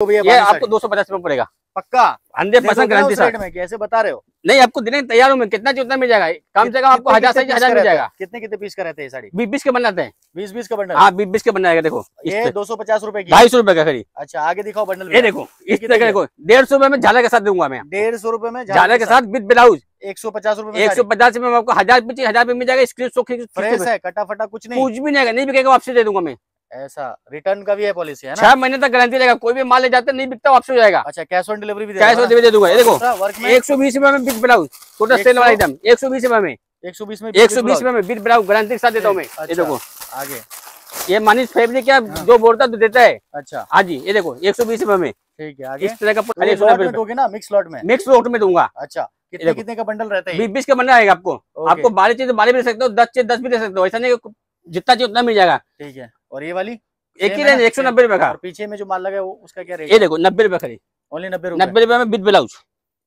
तो ये आपको 250 रुपए पड़ेगा पक्का 100% गारंटी साइड में। कैसे बता रहे हो? नहीं आपको देने तैयार हूँ मैं, कितना जो उतना मिल जाएगा, कम से कम आपको 1000 से 1000 मिल जाएगा। कितने कितने पीस का रहते हैं साड़ी? 20-20 के बनाते हैं। 20-20 का बंडल? हाँ 20-20 के बनाएगा। देखो ये 250 रुपए की, 250 रुपए का खरीद। अच्छा आगे दिखाओ बंडल। ये देखो इस तरह देखो, 150 रुपए में झाला के साथ दूंगा मैं, 150 रुपए में झाला के साथ विद ब्लाउज। 150 रुपए, 150 रुपए में आपको 1000 मिल जाएगा। स्क्रीन है, कटा फटा कुछ नहीं, कुछ भी नहीं बिकेगा, आपसे दे दूंगा मैं। ऐसा रिटर्न का भी है पॉलिसी है ना, 6 महीने तक गारंटी रहेगा, कोई भी माल ले जाते नहीं बिकता वापस हो जाएगा। अच्छा कैश ऑन डिलीवरी भी देगा? कैश ऑन डिलीवरी दे दूंगा। ये देखो 120 रुपए में बिग ब्लाउज, टोटल सेल वाला एकदम 120 रुपए में, 120 रुपए में बिग ब्लाउज गारंटी के साथ देता हूँ मैं। ये देखो आगे, ये मनीष फैब्रिक है, जो बोलता है तो देता है। अच्छा हाँ जी, ये देखो 120 रुपए में, ठीक है। इस तरह का मिक्स लॉट में, मिक्स लॉट में दूंगा। अच्छा कितने कितने का बंडल रहता है? 20-20 का बंडल आएगा आपको, आपको 12 चीज 12 भी ले सकते हो, 10 चीज 10 भी ले सकते हो, ऐसा नहीं जितना चाहिए उतना मिल जाएगा। ठीक है। और ये वाली एक ही रेंज 190 रुपए का। और पीछे में जो माल लगा है वो उसका क्या रेट? ये देखो 90 रुपए खरीद, ओनली 90 रुपए में विद ब्लाउज,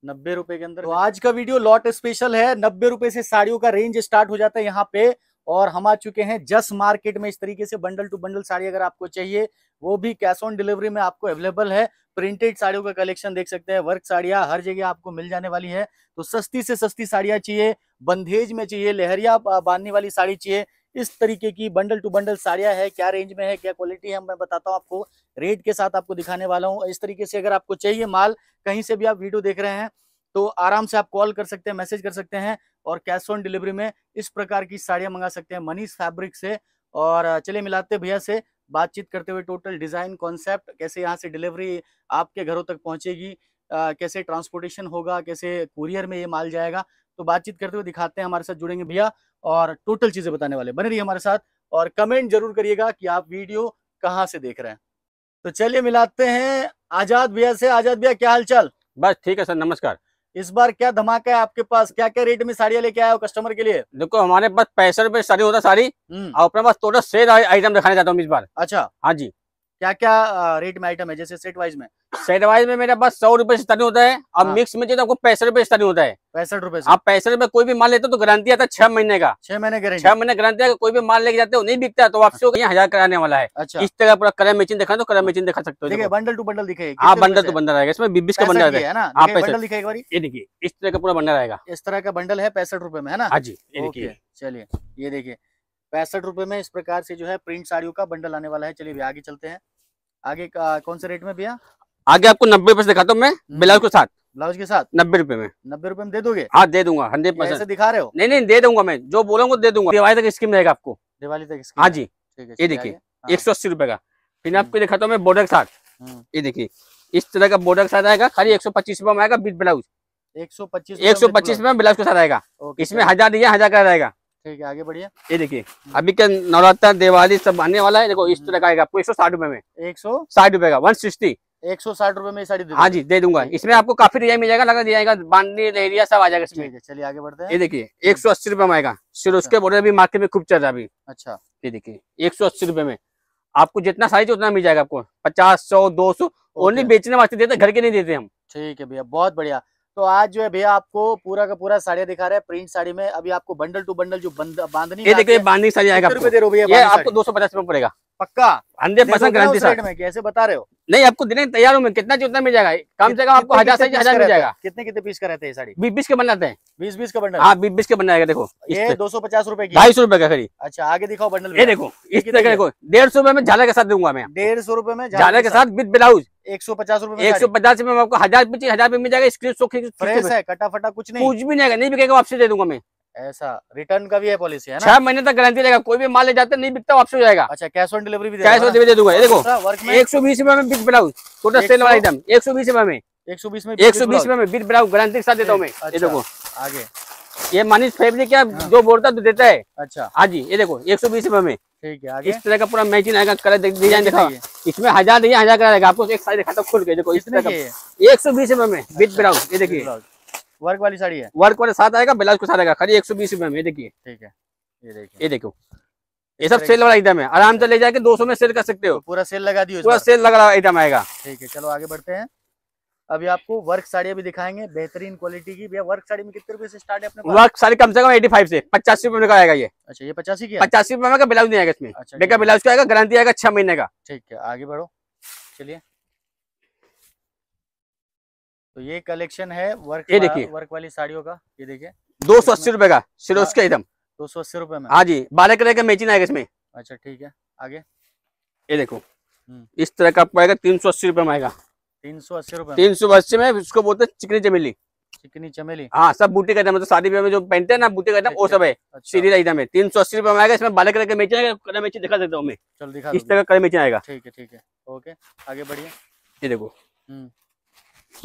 90 रुपए के अंदर। तो आज का वीडियो लॉट स्पेशल है, 90 रुपए से साड़ियों का रेंज स्टार्ट हो जाता है यहाँ पे। और हम आ चुके हैं जस मार्केट में। इस तरीके से बंडल टू बंडल साड़ी अगर आपको चाहिए, वो भी कैश ऑन डिलीवरी में आपको अवेलेबल है। प्रिंटेड साड़ियों का कलेक्शन देख सकते हैं, वर्क साड़ियां हर जगह आपको मिल जाने वाली है। तो सस्ती से सस्ती साड़ियां चाहिए, बंधेज में चाहिए, लहरिया बांधने वाली साड़ी चाहिए, इस तरीके की बंडल टू बंडल साड़ियां है। क्या रेंज में है, क्या क्वालिटी है, मैं बताता हूँ आपको, रेट के साथ आपको दिखाने वाला हूँ। इस तरीके से अगर आपको चाहिए माल, कहीं से भी आप वीडियो देख रहे हैं तो आराम से आप कॉल कर सकते हैं, मैसेज कर सकते हैं, और कैश ऑन डिलीवरी में इस प्रकार की साड़ियाँ मंगा सकते हैं मनीष फैब्रिक से। और चले मिलाते भैया से, बातचीत करते हुए टोटल डिज़ाइन कॉन्सेप्ट, कैसे यहाँ से डिलीवरी आपके घरों तक पहुँचेगी, कैसे ट्रांसपोर्टेशन होगा, कैसे कुरियर में ये माल जाएगा, तो बातचीत करते हुए दिखाते हैं। हमारे साथ जुड़ेंगे भैया और टोटल चीजें बताने वाले, बने रहिए हमारे साथ। और कमेंट जरूर करिएगा कि आप वीडियो कहाँ से देख रहे हैं। तो चलिए मिलाते हैं आजाद भैया से। आजाद भैया क्या हालचाल? बस ठीक है सर, नमस्कार। इस बार क्या धमाका है आपके पास, क्या क्या रेट में साड़ियाँ लेके आए हो कस्टमर के लिए? देखो हमारे पास 65 रुपए साड़ी होता साड़ी, और अपने पास टोटल सेट आइटम दिखाने जाता हूँ इस बार। अच्छा हाँ जी, क्या क्या रेट में आइटम है? जैसे सेट वाइज में, सेट वाइज में मेरे पास 100 रुपए से स्टार्टिंग होता है। अब मिक्स में आपको 65 रुपए स्टार्टिंग होता है। 65 रुपए? आप 65 रुपए कोई भी माल लेते हो तो गारंटी आता है 6 महीने का, 6 महीने गारंटी है। कोई भी माल लेके जाते हो नहीं बिकता तो आपसे 1000 कराने वाला है। अच्छा इस तरह पूरा कलर मैचिंग दिखा दो, कलर मैचिंग दिखा सकते हो। बंडल टू बंडल दिखेगा? हाँ बंडल टू बंडल आएगा, इसमें 20-20 का बंडल रहेगा। ये देखिए इस तरह का पूरा बंडल आएगा, इस तरह का बंडल है 65 रुपए में, है ना? हाँ जी देखिए, चलिए ये देखिए 65 रुपए में इस प्रकार से जो है प्रिंट साड़ियों का बंडल आने वाला है। चलिए भैया आगे चलते हैं। आगे कौन से रेट में भैया? आगे आपको 90 रुपए से दिखाता हूँ मैं, ब्लाउज के साथ। ब्लाउज के साथ 90 रुपए में? 90 रुपए में दे दोगे? हाँ दे दूंगा 100%। दिखा रहे हो? नहीं नहीं दे दूंगा मैं, जो बोलूंगा दे दूंगा। दिवाली तक स्कीम रहेगा आपको, दिवाली तक। हाँ जी ये देखिए 180 रुपए का। फिर आपको दिखाता हूँ मैं बॉर्डर के साथ, ये देखिए इस तरह का बॉर्डर के साथ आएगा, खाली 125 रुपए में आएगा विद ब्लाउज। 125 रुपए में ब्लाउज के साथ आएगा, इसमें 1000 का रहेगा। ठीक है आगे बढ़िया। ये देखिए अभी क्या नवरात्र दिवाली सब आने वाला है, देखो इस तरह का आएगा आपको 160 रुपए में। 160 रुपए का 160, 160 रुपए में साड़ी। हाँ जी दे दूंगा, इसमें आपको काफी डिजाइन मिल जाएगा, लगा दिया बांधनी एरिया सब आ जाएगा इसमें। चलिए आगे बढ़ते हैं। ये देखिए 180 रुपए में आएगा, सिर्फ उसके बॉर्डर भी मार्केट में खूब चल रहा है अभी। अच्छा ये देखिए 180 रुपए में आपको जितना साइज उतना मिल जाएगा आपको, 50, 100, 200 ओनली बेचने वास्ते देते, घर के नहीं देते हम। ठीक है भैया बहुत बढ़िया। तो आज जो है भैया आपको पूरा का पूरा साड़ियाँ दिखा रहे हैं प्रिंट साड़ी में। अभी आपको बंडल टू बंडल जो बांधनी, ये देखिए बांधनी साड़ी आएगा आपको 250 रुपए पड़ेगा पक्का 100% गारंटी साइड में। कैसे बता रहे हो? नहीं आपको देने तैयार हूँ मैं, कितना जितना मिल जाएगा, कम से कम आपको 1000 से 1000 मिल जाएगा। कितने कितने पीस का रहते हैं साड़ी? 20-20 के बनाते हैं। 20-20 का बंडल? हाँ 20-20 के बनाएगा। देखो ये 250 रुपए की, 250 रुपए का खरीद। अच्छा आगे दिखाओ बंडल। ये देखो इस तरह देखो 150 रुपए में झाला के साथ दूंगा मैं, 150 रुपए में झाला के साथ विद ब्लाउज। 150 रुपए, 150 में आपको 1000 मिल जाएगा। स्क्रीन है, कटा फटा कुछ नहीं, कुछ भी नहीं बिकेगा, आपसे दे दूंगा मैं। ऐसा रिटर्न का भी है पॉलिसी है ना, 6 महीने तक गारंटी रहेगा, कोई भी माल ले जाते नहीं बिकता वापस हो जाएगा। अच्छा कैश ऑन डिलीवरी भी देगा? कैश ऑन डिलीवरी दे दूंगा। ये देखो 120 रुपए में बिग ब्लाउज, टोटल सेल वाला एकदम 120 रुपए में, 120 रुपए में बिग ब्लाउज गारंटी के साथ देता हूँ मैं। ये देखो आगे, ये मनीष फैब्रिक है, जो बोलता है तो देता है। अच्छा हाँ जी ये देखो 120 रुपए में, ठीक है। इस तरह का पूरा मैचिंग आएगा, कलर डिजाइन दिखा, इसमें 1000 का रहेगा आपको। एक साइड दिखाता हूँ खोल के, देखो इस तरह का 120 रुपए में बिग ब्लाउज। ये देखिए वर्क वाली साड़ी है, वर्क वाले साथ आएगा, ब्लाउज के साथ आएगा, खाली 120 रुपए में। देखिए ठीक है ये देखिए, ये देखो ये सब सेल वाला आइटम है, आराम से ले जाके 200 में सेल कर सकते हो। तो पूरा सेल लगा दियो, पूरा सेल लगा आइटम आएगा। ठीक है चलो आगे बढ़ते हैं। अभी आपको वर्क साड़ियाँ भी दिखाएंगे, बेहतरीन क्वालिटी की। भैया वर्क साड़ी में कितने रुपए से स्टार्ट है अपने पास? वर्क साड़ी कम से कम 85 से 85 रुपए का आएगा ये। अच्छा ये 85 की? 85 रुपए का ब्लाउज नहीं आएगा इसमें, बेकार ब्लाउज का आएगा, गारंटी आएगा 6 महीने का। ठीक है आगे बढ़ो। चलिए तो ये कलेक्शन है वर्क, ये देखिए वर्क वाली साड़ियों का, ये देखिए 280 रुपए का सिरोस का एकदम 280 रुपए में। हाँ जी 12 कलर का मैचिंग आएगा इसमें। अच्छा ठीक है आगे ये देखो इस तरह का पाएगा 380 रुपए में आएगा। 380 रुपए 380 में इसको बोलते हैं चिकनी चमेली। चिकनी चमेली हाँ सब बूटे का मतलब शादी में जो पहनते हैं ना बूटे का वो सब है सीरीज आइटम है। 380 रुपए में आएगा इसमें 12 कलर का मैचिंग आएगा। कलर मैचिंग दिखा देता हूँ मैं, चल दिखा इस तरह का कलर मैचिंग आएगा। ठीक है ओके आगे बढ़िए। ये देखो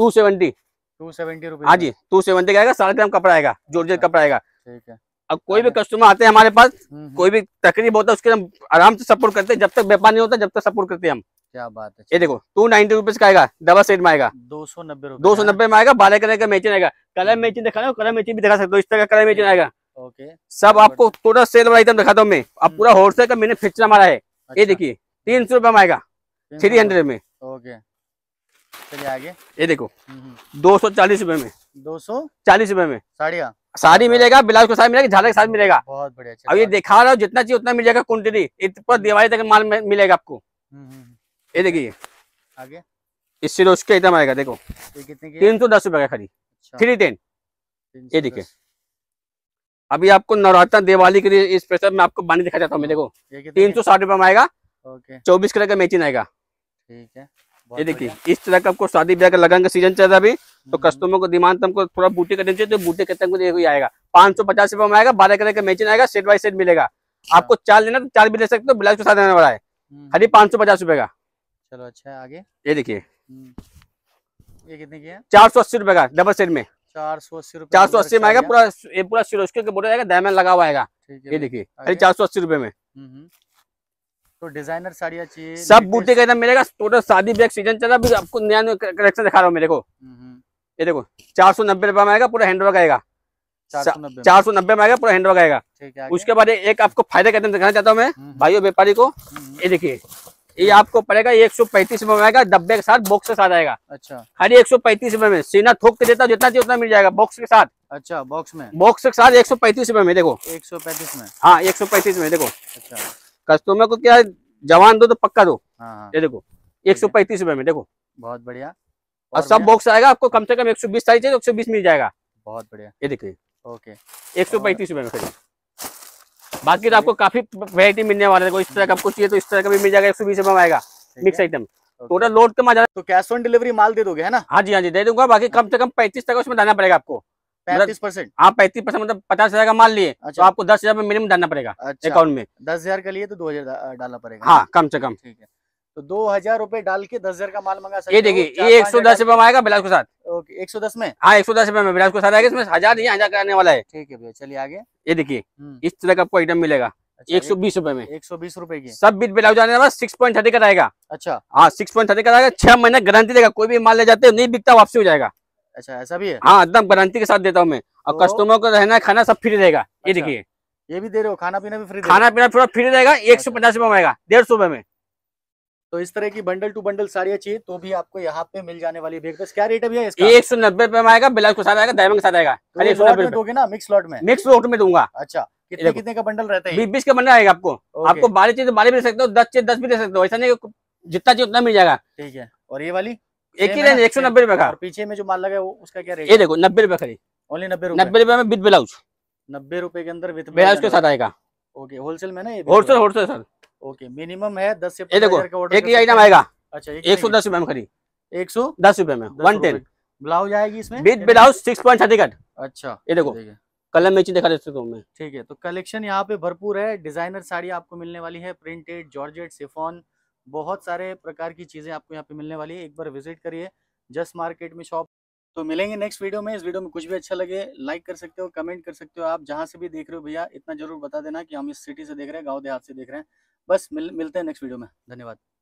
270 रुपए। हाँ जी 270 का आएगा। 7.5 ग्राम कपड़ा आएगा, जॉर्जेट कपड़ा आएगा। ठीक है अब कोई भी कस्टमर आते हैं हमारे पास, कोई भी तकलीफ होता है उसके हम आराम से सपोर्ट करते हैं, जब तक व्यापार नहीं होता जब तक सपोर्ट करते हैं हम। क्या बात है। ये देखो 290 रुपीज का आएगा, डबल सेट में आएगा 290 में आएगा। 12 कलर का मैचिंग आएगा। कलर मैचिंग दिखाना, कलर मैचिंग भी दिखा सकते हो, इस तरह का कलर मैचिंग आएगा। ओके सब आपको टोटल सेल वाला आइटम दिखाता हूँ मैं। अब पूरा होलसेल का मैन्युफैक्चर हमारा है। ये देखिए 300 रुपए में आएगा 300 में। ओके चलिए आगे। ये देखो 240 रुपए में 240 रुपए में साड़ियाँ साड़ी मिलेगा, ब्लाउज के साथ मिलेगा, झालर के साथ मिलेगा। बहुत बढ़िया। अब ये दिखा रहा हूँ जितना चाहिए उतना मिल जाएगा क्वान्टिटी, इतना दिवाली तक माल मिलेगा आपको। ये देखिए आगे इससे रोज के आइटम आएगा। देखो कितने की 310 रुपए का खरीद 310। ये देखिए अभी आपको नवरात्र दिवाली के लिए स्पेशल में आपको बानी दिखा जाता हूँ। देखो 360 रुपए में आएगा। 24 कलर का मैचिंग आएगा। ठीक है ये देखिए इस तरह का आपको शादी ब्याह का लगन का सीजन चल रहा है अभी, तो कस्टमर को डिमांड तो हमको थोड़ा बूटे करनी चाहिए, तो बूटे के तंग ये आएगा 550 रुपए में आएगा। 12 कलर का मैचिंग आएगा, सेट बाई सेट मिलेगा। आपको चार लेना तो चार भी ले सकते हो, ब्लाउज के साथ आने वाला है खाली 550 रुपए का। चलो अच्छा है आगे। ये देखिए ये कितने की है 480 रुपए का डबल सेट में। 480 में आएगा पूरा सिरोज के बोर्डर आएगा, डायमंड लगा हुआ आएगा। ये देखिए खाली 480 रुपए में। तो डिजाइनर साड़ियाँ चाहिए सब बूटे का एकदम मिलेगा। टोटल शादी ब्याह सीजन चला अभी आपको नया नया कलेक्शन दिखा रहा हूँ मेरे को। ये देखो 490 रुपए में आएगा पूरा हैंडवर्क आएगा। 490 में आएगा पूरा हैंडवर्क आएगा। उसके बाद एक आपको फायदा का आइटम दिखाना चाहता हूँ मैं भाइयों व्यापारी को। ये देखिए ये आपको पड़ेगा 135 रुपए में आएगा, डब्बे के साथ बॉक्स के साथ आएगा। अच्छा खाली 135 रुपए में। सीना थोक के देता हूँ जितना चाहिए उतना मिल जाएगा बॉक्स के साथ। अच्छा बॉक्स में, बॉक्स के साथ 135 रुपए में। देखो 135 में हाँ 135 में। देखो अच्छा कस्टमर को क्या जवान दो तो पक्का दो। ये देखो 135 रुपए में। देखो बहुत बढ़िया। और सब बॉक्स आएगा आपको कम से कम 120 साइज है, 120 मिल जाएगा। बहुत बढ़िया। ये देखिए ओके 135 रुपए में खरीद। बाकी तो आपको काफी वैरायटी मिलने वाला है, इस तरह का आपको चाहिए तो इस तरह का भी मिल जाएगा। 120 रुपए में आएगा मिक्स आइटम। टोटल लोड कम आ जाएगा। तो कैश ऑन डिलीवरी माल दे दोगे है ना? हाँ जी हाँ जी दे दूंगा। बाकी कम से कम 35% उसमें डालना पड़ेगा आपको। 35% आप 35% मतलब 50,000 का माल लिए तो आपको 10,000 मिनिमम डालना पड़ेगा अकाउंट में। 10,000 का लिए तो 2,000 डालना पड़ेगा। हाँ कम से कम। ठीक है तो 2,000 रुपए डाल के 10,000 का माल मंगा सकते हो। ये देखिए ये 110 रुपए में आएगा ब्लाउज के साथ। ओके 110 में हाँ 110 रुपए में ब्लाउज के साथ आएगा। इसमें 1,000 का आने वाला है। ठीक है भैया चलिए आगे। ये देखिए इस तरह का आपको आइटम मिलेगा 120 रुपए में। 120 रुपए की सब बीट ब्लाउज आने वाला। 6.30 का रहेगा। अच्छा हाँ 6.30 का रहेगा। 6 महीने गारंटी देगा। कोई भी माल ले जाते हो नहीं बिकता वापसी हो जाएगा। अच्छा ऐसा भी है? हाँ एकदम गारंटी के साथ देता हूँ मैं। और कस्टमर को रहना खाना सब फ्री रहेगा। ये देखिए ये भी दे रहे हो, खाना पीना भी फ्री। खाना पीना थोड़ा फ्री रहेगा। 150 रुपए में आएगा 150 रुपए में। तो इस तरह की बंडल टू बंडल साड़ियाँ चाहिए तो भी आपको यहाँ पे मिल जाने वाली। क्या रेट है भैया इसका? 190 रुपए में आएगा, ब्लाउज के साथ आएगा, डायमंड के साथ आएगा। दोगे ना मिक्स लॉट में? मिक्स लॉट में दूंगा। अच्छा कितने कितने का बंडल रहता है? 20-20 का बंडल आएगा आपको। आपको 12 चीज 12 भी ले सकते हो, 10 चीज 10 भी ले सकते हो, ऐसा नहीं जितना चाहिए उतना मिल जाएगा। ठीक है और ये वाली एक ही रेंज 190 रुपए का। पीछे में जो माल लगा है उसका क्या रेट? ये देखो 90 रुपए खरीद ओनली 90 रुपए में विद ब्लाउज। 90 रुपए के अंदर विद ब्लाउज के साथ आएगा। ओके होलसेल में ना? ये wholesale wholesale sir. Okay minimum है 10 से 15 का ऑर्डर। एक ही आइटम आएगा। अच्छा 110 रुपए में खरीद 110 रुपए में 110 ब्लाउज आएगी इसमें विद ब्लाउज 6.30। अच्छा ये देखो कलर मैचिंग दिखा देता हूं मैं। ठीक है तो कलेक्शन यहाँ पे भरपूर है। डिजाइनर साड़ी आपको मिलने वाली है, प्रिंटेड, जॉर्जेट, शिफॉन, बहुत सारे प्रकार की चीज़ें आपको यहाँ पे मिलने वाली है। एक बार विजिट करिए जस्ट मार्केट में शॉप। तो मिलेंगे नेक्स्ट वीडियो में। इस वीडियो में कुछ भी अच्छा लगे लाइक कर सकते हो, कमेंट कर सकते हो। आप जहाँ से भी देख रहे हो भैया इतना जरूर बता देना कि हम इस सिटी से देख रहे हैं, गाँव देहात से देख रहे हैं। बस मिलते हैं नेक्स्ट वीडियो में। धन्यवाद।